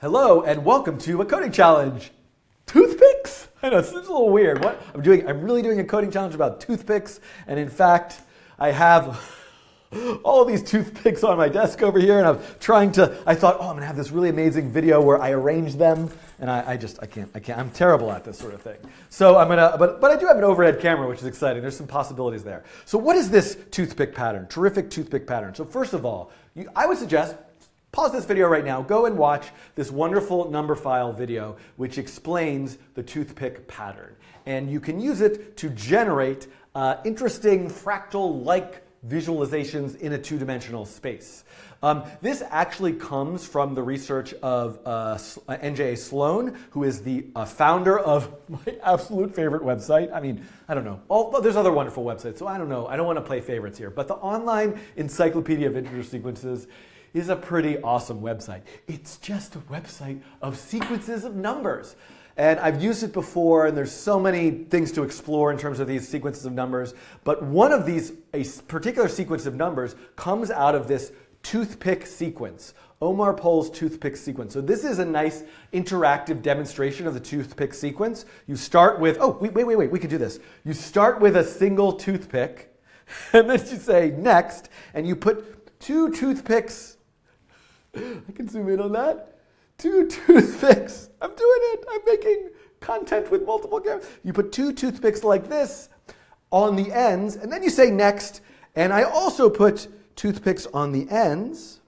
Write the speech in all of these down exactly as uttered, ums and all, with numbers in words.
Hello and welcome to a coding challenge. Toothpicks? I know, this is a little weird. What I'm doing, I'm really doing a coding challenge about toothpicks, and in fact, I have all these toothpicks on my desk over here, and I'm trying to, I thought, oh, I'm gonna have this really amazing video where I arrange them, and I, I just, I can't, I can't, I'm terrible at this sort of thing. So I'm gonna, but, but I do have an overhead camera, which is exciting. There's some possibilities there. So what is this toothpick pattern? Terrific toothpick pattern. So first of all, you, I would suggest, pause this video right now, go and watch this wonderful Numberphile video which explains the toothpick pattern. And you can use it to generate uh, interesting fractal-like visualizations in a two-dimensional space. Um, this actually comes from the research of uh, N J Sloane, who is the uh, founder of my absolute favorite website. I mean, I don't know. Oh, there's other wonderful websites, so I don't know. I don't want to play favorites here. But the Online Encyclopedia of Integer Sequences is a pretty awesome website. It's just a website of sequences of numbers. And I've used it before, and there's so many things to explore in terms of these sequences of numbers. But one of these, a particular sequence of numbers, comes out of this toothpick sequence. Omar Pohl's toothpick sequence. So this is a nice interactive demonstration of the toothpick sequence. You start with, oh, wait, wait, wait, wait, we could do this. You start with a single toothpick, and then you say next, and you put two toothpicks. I can zoom in on that. Two toothpicks. I'm doing it. I'm making content with multiple cameras. You put two toothpicks like this on the ends, and then you say next. And I also put toothpicks on the ends.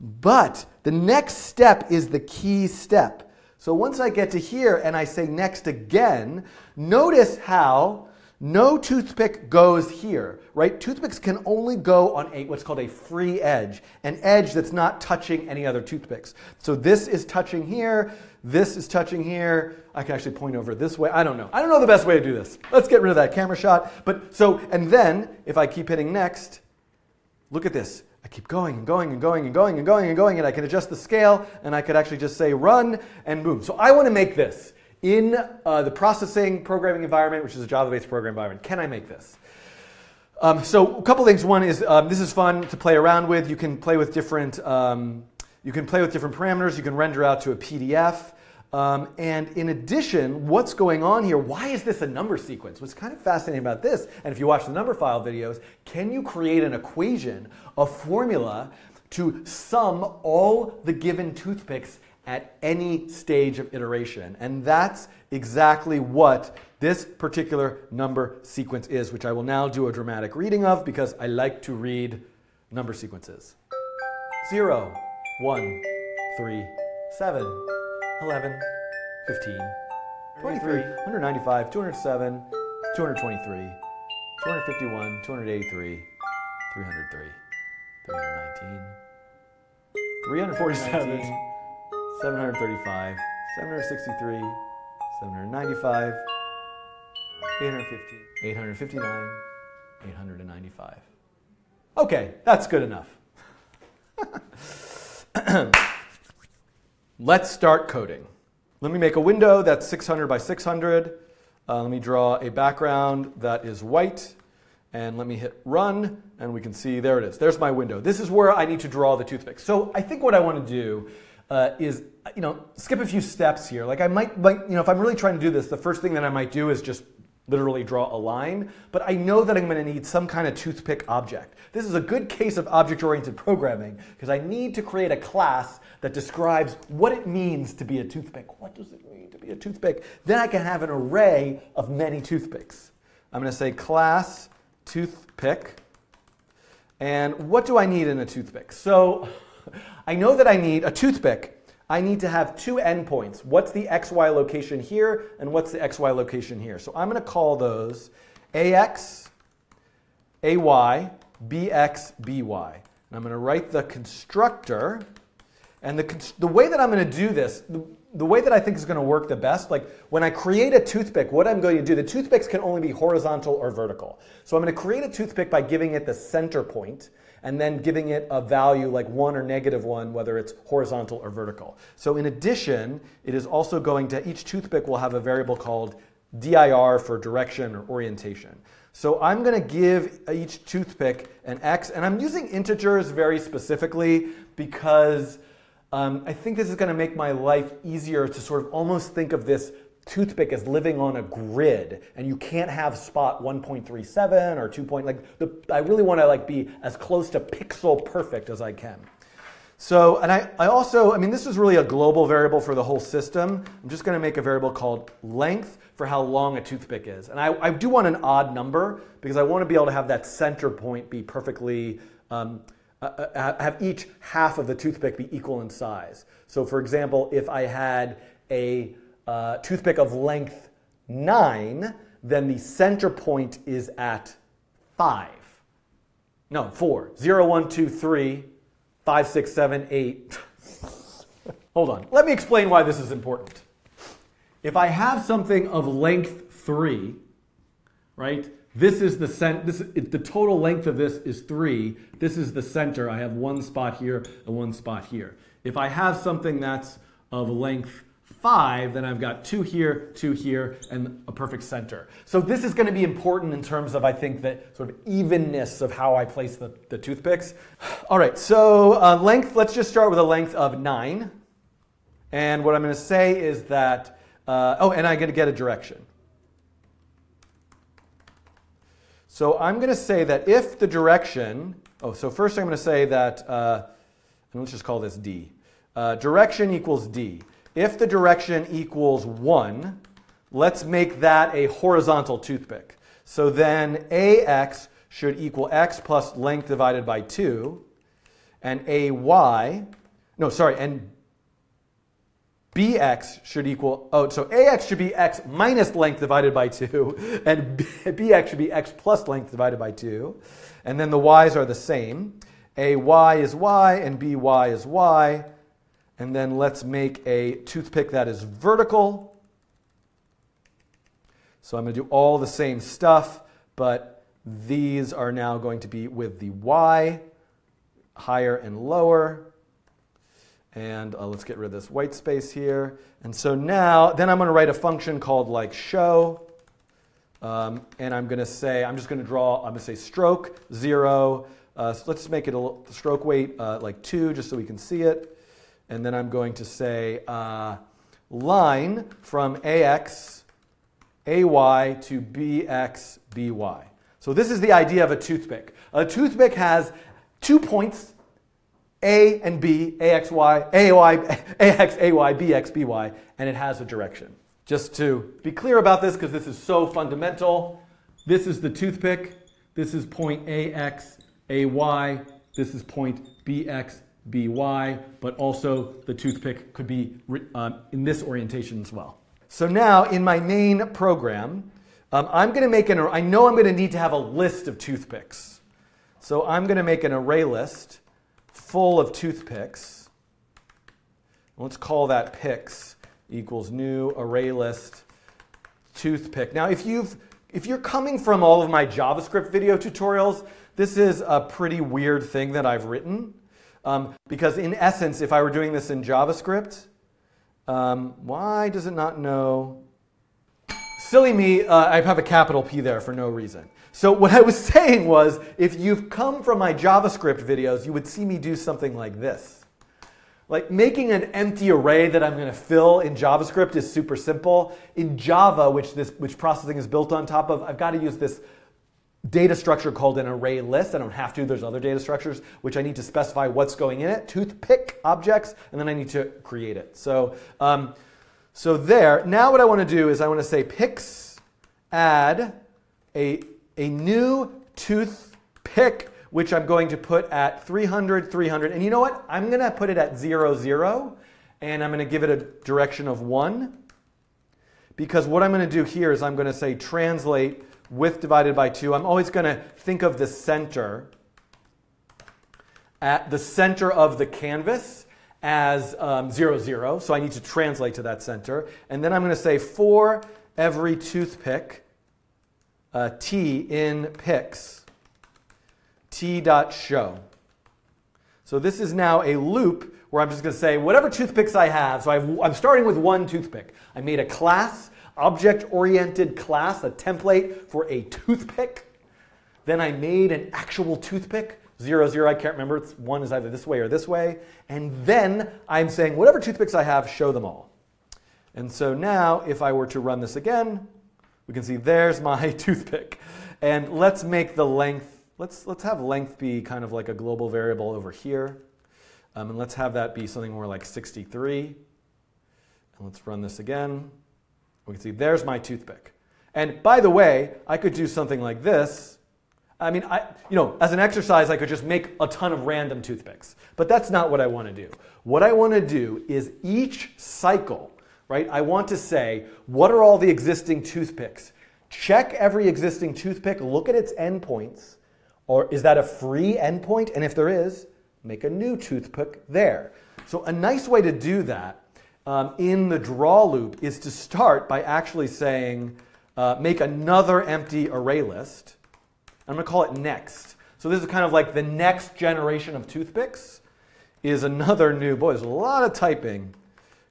But the next step is the key step. So once I get to here and I say next again, notice how no toothpick goes here, right? Toothpicks can only go on a what's called a free edge, an edge that's not touching any other toothpicks. So this is touching here, this is touching here. I can actually point over this way. I don't know. I don't know the best way to do this. Let's get rid of that camera shot. But so, and then if I keep hitting next, look at this. I keep going and going and going and going and going and going, and I can adjust the scale, and I could actually just say run and boom. So I want to make this. In uh, the processing programming environment, which is a Java-based programming environment, can I make this? Um, so a couple things. One is um, this is fun to play around with. You can play with different um, you can play with different parameters. You can render out to a P D F. Um, and in addition, what's going on here? Why is this a number sequence? What's kind of fascinating about this, and if you watch the Numberphile videos, can you create an equation, a formula, to sum all the given toothpicks at any stage of iteration? And that's exactly what this particular number sequence is, which I will now do a dramatic reading of because I like to read number sequences. zero, one, three, seven, eleven, fifteen, twenty-three, one ninety-five, two oh seven, two twenty-three, two fifty-one, two eighty-three, three oh three, three nineteen, three forty-seven, seven thirty-five, seven sixty-three, seven ninety-five, eight fifty, eight fifty-nine, eight ninety-five. Okay, that's good enough. Let's start coding. Let me make a window that's six hundred by six hundred. Uh, let me draw a background that is white. And let me hit run, and we can see, there it is. There's my window. This is where I need to draw the toothpick. So I think what I want to do Uh, is, you know, skip a few steps here. Like I might, like, you know, if I'm really trying to do this, the first thing that I might do is just literally draw a line, but I know that I'm going to need some kind of toothpick object. This is a good case of object-oriented programming because I need to create a class that describes what it means to be a toothpick. What does it mean to be a toothpick? Then I can have an array of many toothpicks. I'm going to say class toothpick, and what do I need in a toothpick? So I know that I need a toothpick. I need to have two endpoints. What's the X Y location here, and what's the X Y location here? So I'm going to call those A X, A Y, B X, B Y. And I'm going to write the constructor. And the, const the way that I'm going to do this, the, the way that I think is going to work the best, like when I create a toothpick, what I'm going to do, the toothpicks can only be horizontal or vertical. So I'm going to create a toothpick by giving it the center point, and then giving it a value like one or negative one, whether it's horizontal or vertical. So in addition, it is also going to, each toothpick will have a variable called dir for direction or orientation. So I'm going to give each toothpick an x, and I'm using integers very specifically because Um, I think this is going to make my life easier to sort of almost think of this toothpick as living on a grid, and you can't have spot one point three seven or two point, like the, I really want to like be as close to pixel perfect as I can. So, and I, I also, I mean, this is really a global variable for the whole system. I'm just going to make a variable called length for how long a toothpick is. And I, I do want an odd number because I want to be able to have that center point be perfectly, um, uh, have each half of the toothpick be equal in size. So for example, if I had a uh, toothpick of length nine, then the center point is at five. No, four. Zero, one, two, three. Five, six, seven, eight. Hold on. Let me explain why this is important. If I have something of length three, right? This is the cent. This it, the total length of this is three. This is the center. I have one spot here and one spot here. If I have something that's of length five, then I've got two here, two here, and a perfect center. So this is going to be important in terms of, I think, that sort of evenness of how I place the, the toothpicks. All right, so uh, length, let's just start with a length of nine. And what I'm going to say is that, uh, oh, and I'm going to get a direction. So I'm going to say that if the direction, oh, so first I'm going to say that, uh, and let's just call this D. Uh, direction equals D. If the direction equals one, let's make that a horizontal toothpick. So then A X should equal x plus length divided by two, and A Y, no, sorry, and B X should equal, oh, so A X should be x minus length divided by two, and B X should be x plus length divided by two, and then the Y's are the same. A Y is Y, and B Y is Y. And then let's make a toothpick that is vertical. So I'm going to do all the same stuff, but these are now going to be with the Y, higher and lower. And uh, let's get rid of this white space here. And so now, then I'm going to write a function called like show. Um, and I'm going to say, I'm just going to draw, I'm going to say stroke zero. Uh, so let's make it a little, stroke weight uh, like two just so we can see it. And then I'm going to say uh, line from A X, A Y to B X, B Y. So this is the idea of a toothpick. A toothpick has two points, A and B, A X, Y, A Y, A X, A Y, B X, B Y, and it has a direction. Just to be clear about this, because this is so fundamental, this is the toothpick. This is point A X, A Y. This is point B X, B Y, but also the toothpick could be um, in this orientation as well. So now in my main program, um, I'm going to make an, I know I'm going to need to have a list of toothpicks. So I'm going to make an array list full of toothpicks. Let's call that picks equals new array list toothpick. Now if you've, if you're coming from all of my JavaScript video tutorials, this is a pretty weird thing that I've written. Um, because in essence, if I were doing this in JavaScript, um, why does it not know? Silly me, uh, I have a capital P there for no reason. So what I was saying was, if you've come from my JavaScript videos, you would see me do something like this. Like making an empty array that I'm going to fill in JavaScript is super simple. In Java, which, this, which processing is built on top of, I've got to use this data structure called an array list. I don't have to. There's other data structures which I need to specify what's going in it. Toothpick objects, and then I need to create it. So, um, so there. Now what I want to do is I want to say picks add a a new toothpick, which I'm going to put at three hundred, three hundred, and you know what? I'm going to put it at zero, zero, and I'm going to give it a direction of one, because what I'm going to do here is I'm going to say translate width divided by two. I'm always going to think of the center at the center of the canvas as um, zero, zero. So I need to translate to that center. And then I'm going to say for every toothpick, uh, T in picks, T dot show. So this is now a loop where I'm just going to say whatever toothpicks I have. So I've, I'm starting with one toothpick. I made a class, object-oriented class, a template for a toothpick. Then I made an actual toothpick, zero, zero, I can't remember. It's one is either this way or this way. And then I'm saying whatever toothpicks I have, show them all. And so now if I were to run this again, we can see there's my toothpick. And let's make the length, let's, let's have length be kind of like a global variable over here. Um, and let's have that be something more like sixty-three. And let's run this again. We can see there's my toothpick. And by the way, I could do something like this. I mean, I, you know, as an exercise, I could just make a ton of random toothpicks. But that's not what I want to do. What I want to do is each cycle, right? I want to say, what are all the existing toothpicks? Check every existing toothpick, look at its endpoints. Or is that a free endpoint? And if there is, make a new toothpick there. So a nice way to do that um, in the draw loop is to start by actually saying, uh, make another empty array list. I'm going to call it next. So this is kind of like the next generation of toothpicks is another new, boy, there's a lot of typing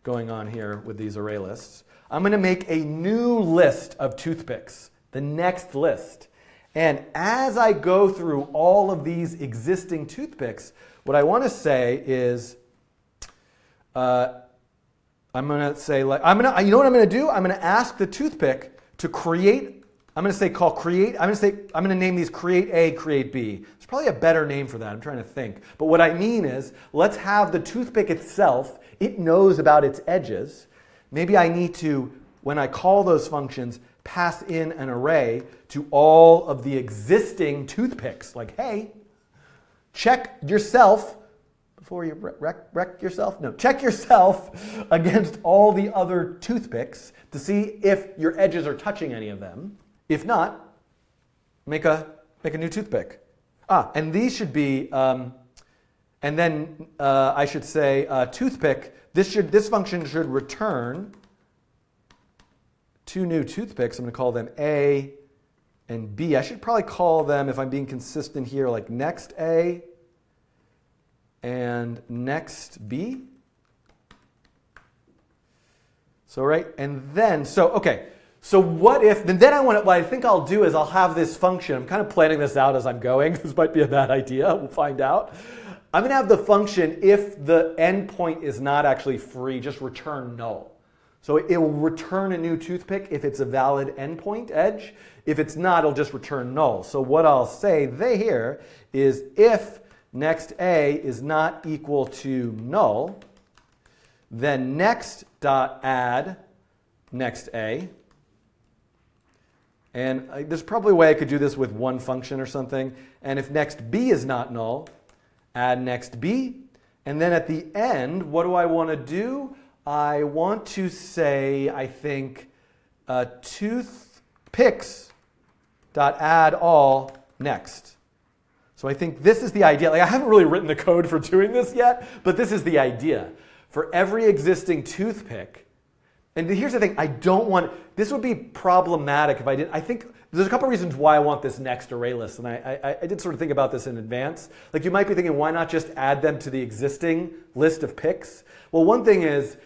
going on here with these array lists. I'm going to make a new list of toothpicks, the next list. And as I go through all of these existing toothpicks, what I want to say is, uh, I'm going to say, like, I'm going to, you know what I'm going to do? I'm going to ask the toothpick to create. I'm going to say call create, I'm going to say, I'm going to name these create A, create B. There's probably a better name for that, I'm trying to think. But what I mean is, let's have the toothpick itself, it knows about its edges. Maybe I need to, when I call those functions, pass in an array to all of the existing toothpicks. Like, hey, check yourself, before you wreck, wreck yourself, no, check yourself against all the other toothpicks to see if your edges are touching any of them. If not, make a, make a new toothpick. Ah, and these should be, um, and then uh, I should say uh, toothpick, this, should, this function should return two new toothpicks. I'm going to call them A and B. I should probably call them, if I'm being consistent here, like next A and next B. So right, and then, so okay. So what if, then I want to, what I think I'll do is I'll have this function, I'm kind of planning this out as I'm going, this might be a bad idea, we'll find out. I'm going to have the function, if the endpoint is not actually free, just return null. So it will return a new toothpick if it's a valid endpoint edge. If it's not, it'll just return null. So what I'll say there here is if next A is not equal to null, then next dot add next A. And there's probably a way I could do this with one function or something. And if next B is not null, add next B. And then at the end, what do I want to do? I want to say, I think, uh, toothpicks.add all next. So I think this is the idea. Like, I haven't really written the code for doing this yet, but this is the idea. For every existing toothpick, and here's the thing, I don't want, this would be problematic if I did, I think there's a couple reasons why I want this next array list, and I, I, I did sort of think about this in advance. Like, you might be thinking, why not just add them to the existing list of picks? Well, one thing is,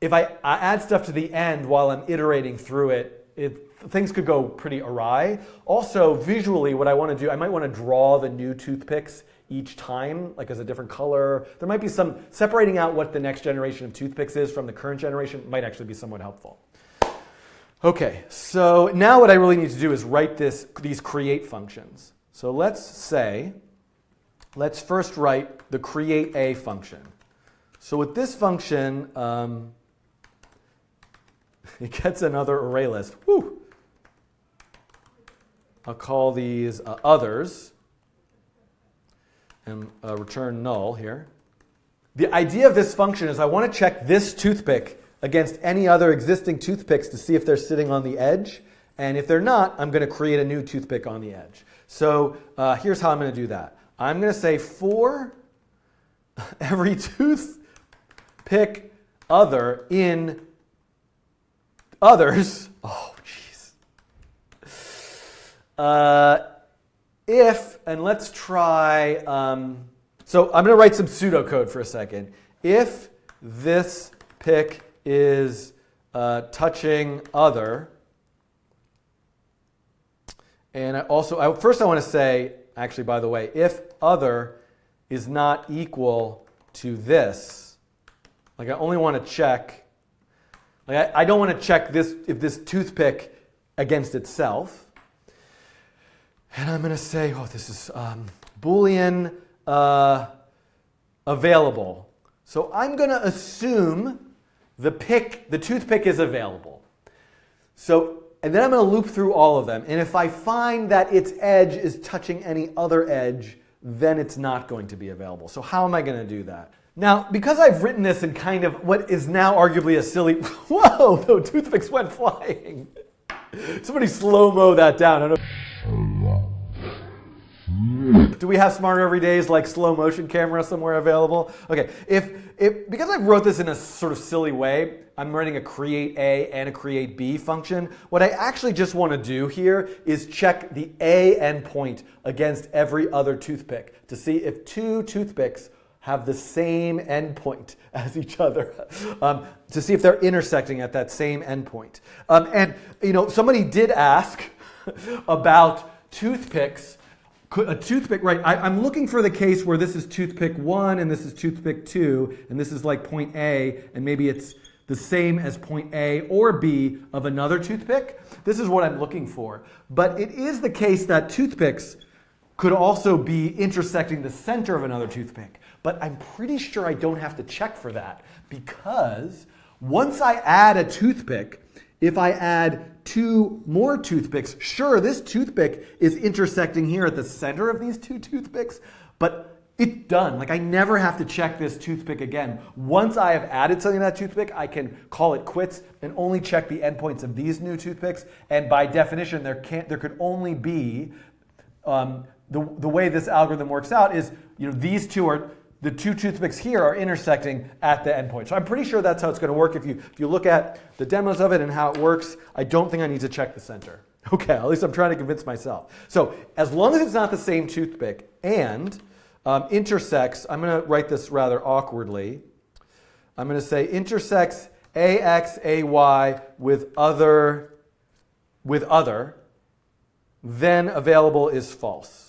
if I, I add stuff to the end while I'm iterating through it, it, things could go pretty awry. Also, visually, what I want to do, I might want to draw the new toothpicks each time, like as a different color. There might be some, separating out what the next generation of toothpicks is from the current generation might actually be somewhat helpful. Okay, so now what I really need to do is write this, these create functions. So let's say, let's first write the create A function. So with this function, um, it gets another array list. Woo! I'll call these uh, others. And uh, return null here. The idea of this function is I want to check this toothpick against any other existing toothpicks to see if they're sitting on the edge. And if they're not, I'm going to create a new toothpick on the edge. So uh, here's how I'm going to do that. I'm going to say for every toothpick other in others, oh jeez. Uh, If, and let's try, um, so I'm going to write some pseudocode for a second. If this pick is uh, touching other, and I also, I, first I want to say, actually by the way, if other is not equal to this. Like, I only want to check, like, I, I don't want to check this, if this toothpick against itself. And I'm going to say, oh, this is um, Boolean uh, available. So I'm going to assume the pick, the toothpick is available. So, and then I'm going to loop through all of them. And if I find that its edge is touching any other edge, then it's not going to be available. So how am I going to do that? Now, because I've written this in kind of what is now arguably a silly, whoa, the toothpicks went flying. Somebody slow-mo that down. I don't Do we have Smarter Everydays like slow motion camera somewhere available? Okay, if, if, because I wrote this in a sort of silly way, I'm writing a create A and a create B function. What I actually just want to do here is check the A endpoint against every other toothpick to see if two toothpicks have the same endpoint as each other, um, to see if they're intersecting at that same endpoint. Um, and, you know, somebody did ask about toothpicks. A toothpick, right, I, I'm looking for the case where this is toothpick one and this is toothpick two, and this is like point A, and maybe it's the same as point A or B of another toothpick. This is what I'm looking for. But it is the case that toothpicks could also be intersecting the center of another toothpick. But I'm pretty sure I don't have to check for that, because once I add a toothpick, if I add two more toothpicks, sure, this toothpick is intersecting here at the center of these two toothpicks, but it's done. Like, I never have to check this toothpick again. Once I have added something to that toothpick, I can call it quits and only check the endpoints of these new toothpicks. And by definition, there can't, there could only be, um, the, the way this algorithm works out is, you know, these two are, the two toothpicks here are intersecting at the endpoint. So I'm pretty sure that's how it's going to work. If you, if you look at the demos of it and how it works, I don't think I need to check the center. Okay, at least I'm trying to convince myself. So as long as it's not the same toothpick and um, intersects, I'm going to write this rather awkwardly. I'm going to say intersects A X, A Y with other, with other, then available is false.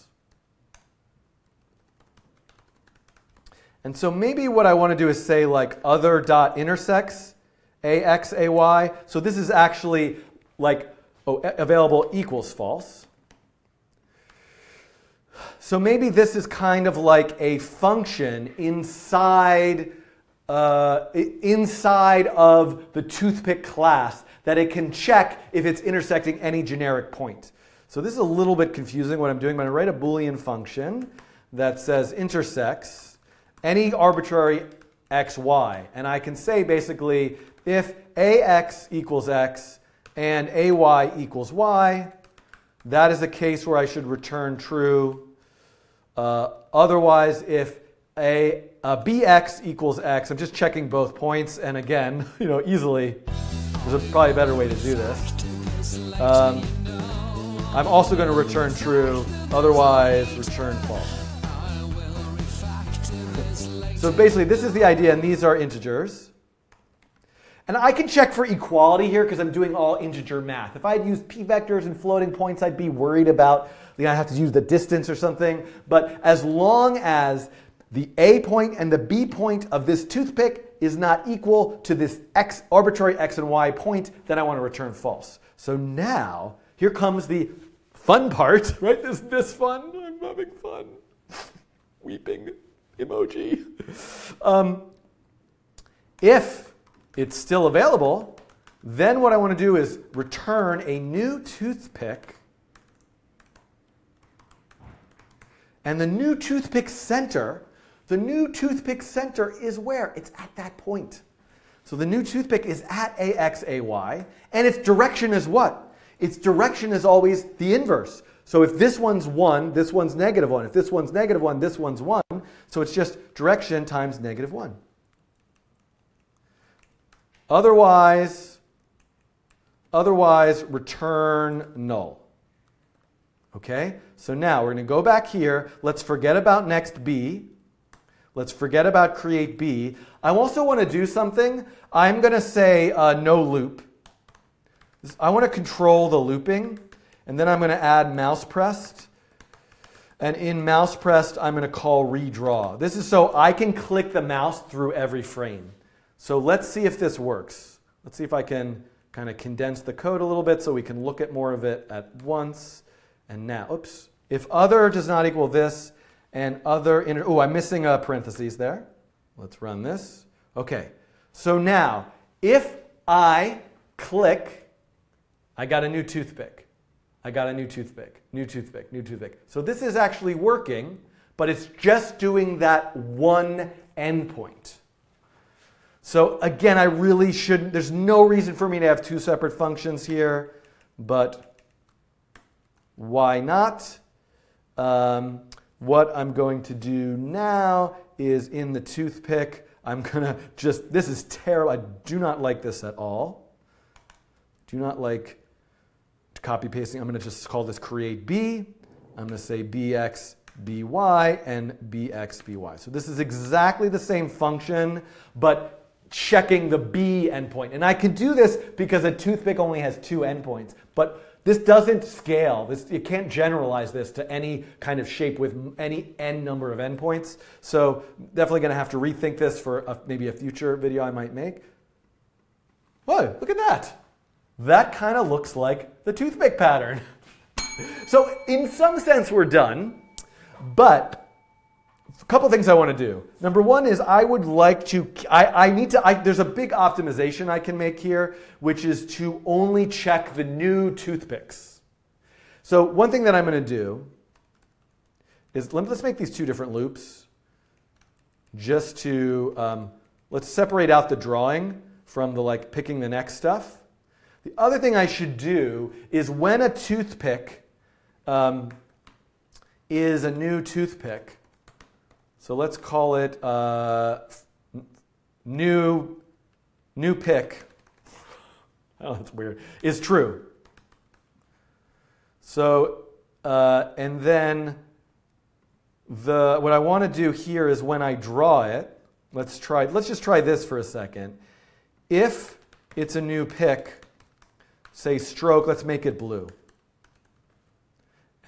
And so maybe what I want to do is say like other dot intersects A X, A Y. So this is actually like, oh, available equals false. So maybe this is kind of like a function inside, uh, inside of the toothpick class that it can check if it's intersecting any generic point. So this is a little bit confusing what I'm doing, but I'm going to write a Boolean function that says intersects any arbitrary x, y. And I can say basically if ax equals x and ay equals y, that is a case where I should return true. Uh, otherwise, if a, a bx equals x, I'm just checking both points. And again, you know, easily, there's a probably a better way to do this. Um, I'm also going to return true. Otherwise, return false. So basically, this is the idea, and these are integers. And I can check for equality here because I'm doing all integer math. If I had used p-vectors and floating points, I'd be worried about, you know, I have to use the distance or something. But as long as the A point and the B point of this toothpick is not equal to this x, arbitrary x and y point, then I want to return false. So now, here comes the fun part, right? This, this fun, I'm having fun, weeping. Emoji. Um, if it's still available, then what I want to do is return a new toothpick. And the new toothpick center, the new toothpick center is where? It's at that point. So the new toothpick is at A X, A Y, and its direction is what? Its direction is always the inverse. So if this one's one, this one's negative one. If this one's negative one, this one's one. So it's just direction times negative one. Otherwise, otherwise return null. Okay? So now we're going to go back here. Let's forget about next B. Let's forget about create B. I also want to do something. I'm going to say uh, no loop. I want to control the looping. And then I'm going to add mouse pressed. And in mouse pressed, I'm going to call redraw. This is so I can click the mouse through every frame. So let's see if this works. Let's see if I can kind of condense the code a little bit so we can look at more of it at once. And now, oops, if other does not equal this and other, oh, I'm missing a parentheses there. Let's run this. Okay, so now if I click, I got a new toothpick. I got a new toothpick, new toothpick, new toothpick. So this is actually working, but it's just doing that one endpoint. So again, I really shouldn't, there's no reason for me to have two separate functions here, but why not? Um, what I'm going to do now is in the toothpick, I'm gonna just, this is terrible, I do not like this at all. Do not like copy pasting. I'm gonna just call this create B. I'm gonna say B X B Y and B X B Y. So this is exactly the same function, but checking the B endpoint. And I can do this because a toothpick only has two endpoints, but this doesn't scale. This, you can't generalize this to any kind of shape with any n number of endpoints. So definitely going to have to rethink this for a, maybe a future video I might make. Whoa, look at that. That kind of looks like the toothpick pattern. So in some sense we're done, but a couple things I want to do. Number one is I would like to, I, I need to, I, there's a big optimization I can make here, which is to only check the new toothpicks. So one thing that I'm going to do is, let's make these two different loops just to, um, let's separate out the drawing from the like picking the next stuff. The other thing I should do is when a toothpick um, is a new toothpick, so let's call it uh, new, new pick. Oh, that's weird. Is true. So, uh, and then the, what I want to do here is when I draw it, let's try, let's just try this for a second. If it's a new pick, say stroke, let's make it blue.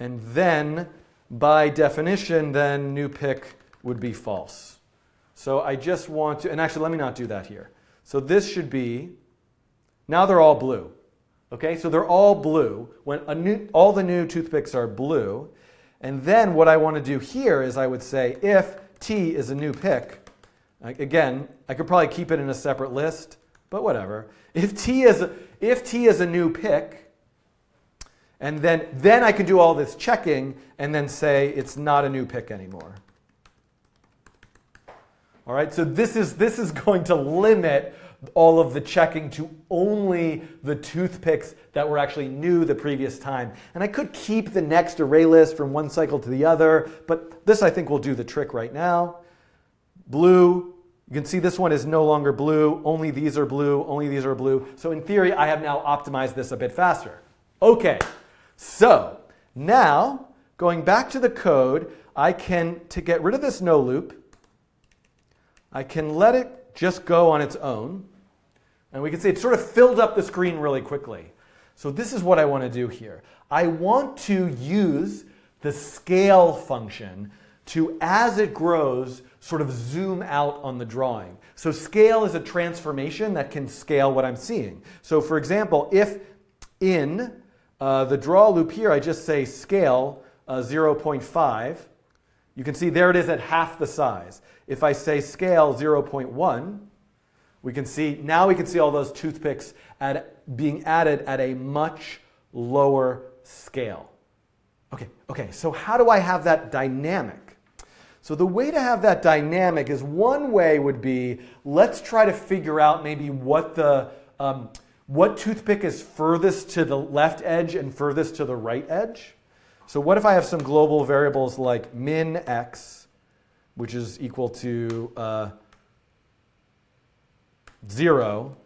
And then by definition, then new pick would be false. So I just want to, and actually let me not do that here. So this should be, now they're all blue. Okay, so they're all blue. When a new, all the new toothpicks are blue. And then what I want to do here is I would say if T is a new pick, again, I could probably keep it in a separate list, but whatever. If T is a, if T is a new pick, and then, then I can do all this checking and then say it's not a new pick anymore. All right, so this is, this is going to limit all of the checking to only the toothpicks that were actually new the previous time. And I could keep the next array list from one cycle to the other, but this I think will do the trick right now. Blue, you can see this one is no longer blue, only these are blue, only these are blue. So in theory, I have now optimized this a bit faster. Okay, so now going back to the code, I can, to get rid of this no loop, I can let it just go on its own. And we can see it sort of filled up the screen really quickly. So this is what I want to do here. I want to use the scale function to, as it grows, sort of zoom out on the drawing. So scale is a transformation that can scale what I'm seeing. So for example, if in uh, the draw loop here, I just say scale uh, zero point five, you can see there it is at half the size. If I say scale zero point one, we can see, now we can see all those toothpicks at, being added at a much lower scale. Okay, okay, so how do I have that dynamic? So the way to have that dynamic is, one way would be, let's try to figure out maybe what the, um, what toothpick is furthest to the left edge and furthest to the right edge. So what if I have some global variables like min x, which is equal to uh, zero,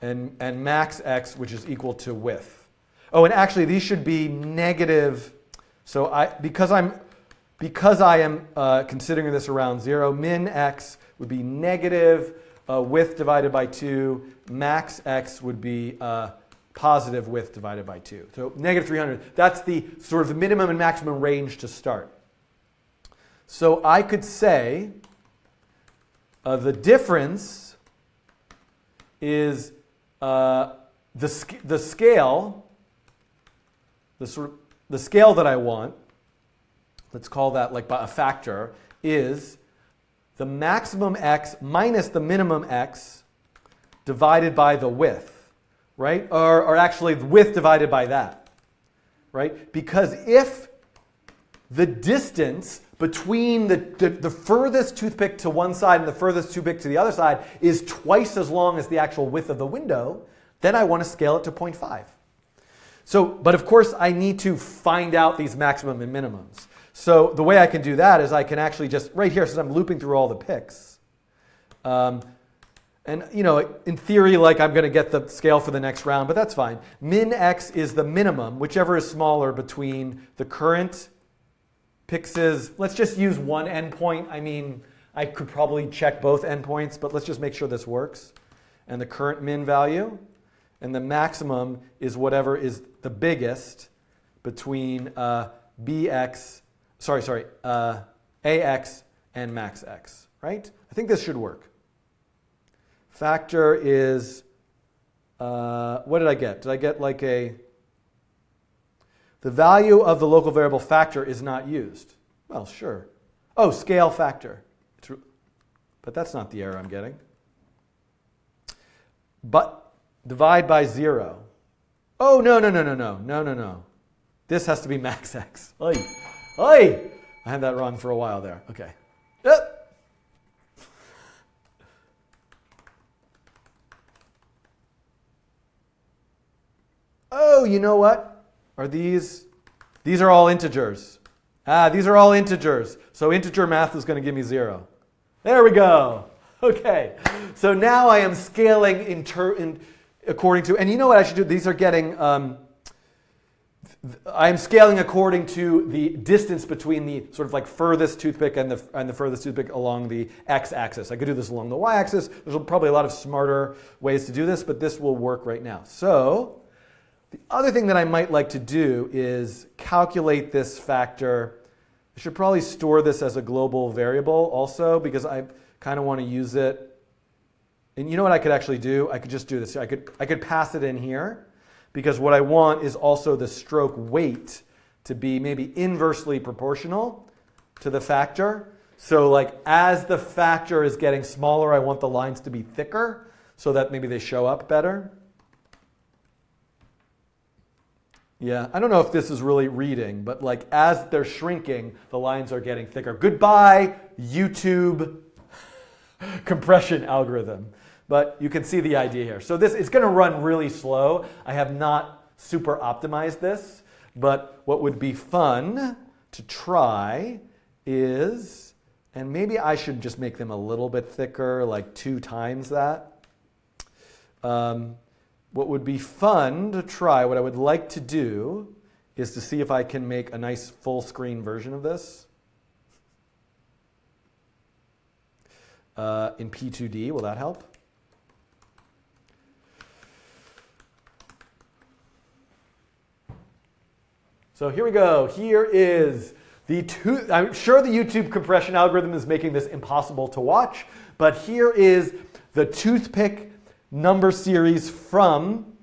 and, and max x, which is equal to width. Oh, and actually these should be negative. So I, because, I'm, because I am uh, considering this around zero, min x would be negative uh, width divided by two, max x would be uh, positive width divided by two. So negative three hundred, that's the sort of the minimum and maximum range to start. So I could say uh, the difference is uh, the sc the scale, the sort of, the scale that I want. Let's call that like by a factor is the maximum x minus the minimum x divided by the width, right? Or, or actually the width divided by that, right? Because if the distance between the, the, the furthest toothpick to one side and the furthest toothpick to the other side is twice as long as the actual width of the window, then I want to scale it to zero point five. So, but of course I need to find out these maximum and minimums. So the way I can do that is I can actually just, right here, since I'm looping through all the picks, um, and you know, in theory, like I'm going to get the scale for the next round, but that's fine. Min x is the minimum, whichever is smaller between the current pixels. Let's just use one endpoint. I mean, I could probably check both endpoints, but let's just make sure this works. And the current min value, and the maximum is whatever is the biggest between uh, bx. Sorry, sorry, uh, ax and max x, right? I think this should work. Factor is, uh, what did I get? Did I get like a, the value of the local variable factor is not used. Well, sure. Oh, scale factor. It's, but that's not the error I'm getting. But divide by zero. Oh, no, no, no, no, no, no, no, no. This has to be max x. Oy. Oy! I had that wrong for a while there. Okay. Yep. Oh, you know what? Are these, these are all integers. Ah, these are all integers. So integer math is going to give me zero. There we go. Okay. So now I am scaling inter, in, according to, and you know what I should do? These are getting, um, I'm scaling according to the distance between the sort of like furthest toothpick and the, and the furthest toothpick along the x-axis. I could do this along the y-axis. There's probably a lot of smarter ways to do this, but this will work right now. So the other thing that I might like to do is calculate this factor. I should probably store this as a global variable also because I kind of want to use it. And you know what I could actually do? I could just do this. I could, I could pass it in here. Because what I want is also the stroke weight to be maybe inversely proportional to the factor. So like as the factor is getting smaller, I want the lines to be thicker so that maybe they show up better. Yeah, I don't know if this is really reading, but like as they're shrinking, the lines are getting thicker. Goodbye, YouTube compression algorithm. But you can see the idea here. So this is going to run really slow. I have not super optimized this, but what would be fun to try is, and maybe I should just make them a little bit thicker, like two times that. Um, what would be fun to try, what I would like to do, is to see if I can make a nice full screen version of this. Uh, in P two D, will that help? So here we go. Here is the two, I'm sure the YouTube compression algorithm is making this impossible to watch, but here is the toothpick number series from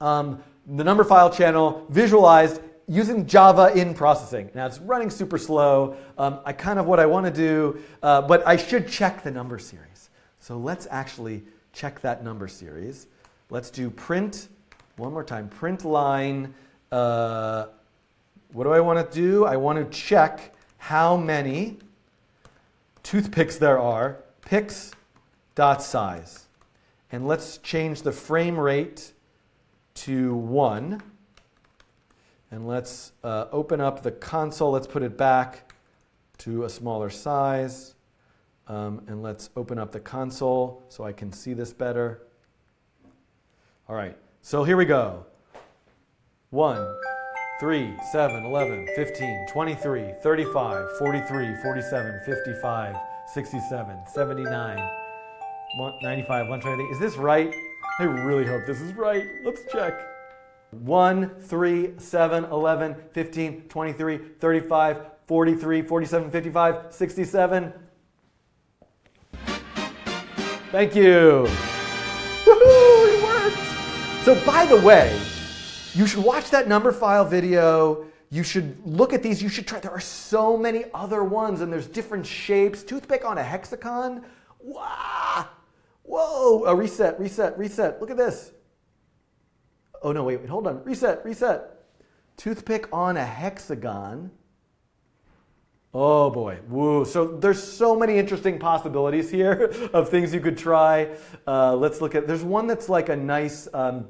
um, the Numberphile channel visualized using Java in processing. Now it's running super slow. Um, I kind of what I want to do, uh, but I should check the number series. So let's actually check that number series. Let's do print, one more time, print line. Uh, what do I want to do? I want to check how many toothpicks there are, picks.size. And let's change the frame rate to one. And let's uh, open up the console. Let's put it back to a smaller size. Um, and let's open up the console so I can see this better. All right, so here we go. one, three, seven, eleven, fifteen, twenty-three, thirty-five, forty-three, forty-seven, fifty-five, sixty-seven, seventy-nine, ninety-five, one twenty-three. Is this right? I really hope this is right. Let's check. one, three, seven, eleven, fifteen, twenty-three, thirty-five, forty-three, forty-seven, fifty-five, sixty-seven. Thank you. Woohoo, it worked. So by the way, you should watch that number file video. You should look at these. You should try. There are so many other ones, and there's different shapes. Toothpick on a hexagon. Wow. Whoa. A reset, reset, reset. Look at this. Oh, no, wait, wait, hold on. Reset, reset. Toothpick on a hexagon. Oh, boy. Woo. So there's so many interesting possibilities here of things you could try. Uh, let's look at, there's one that's like a nice, um,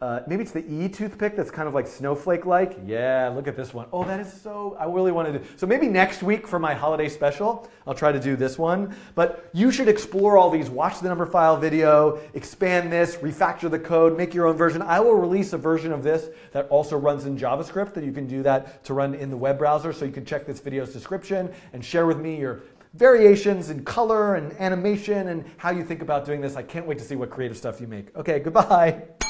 uh, maybe it's the E toothpick that's kind of like snowflake-like. Yeah, look at this one. Oh, that is so, I really want to do. So maybe next week for my holiday special, I'll try to do this one. But you should explore all these. Watch the number file video, expand this, refactor the code, make your own version. I will release a version of this that also runs in JavaScript, that you can do that to run in the web browser. So you can check this video's description and share with me your variations in color and animation and how you think about doing this. I can't wait to see what creative stuff you make. Okay, goodbye.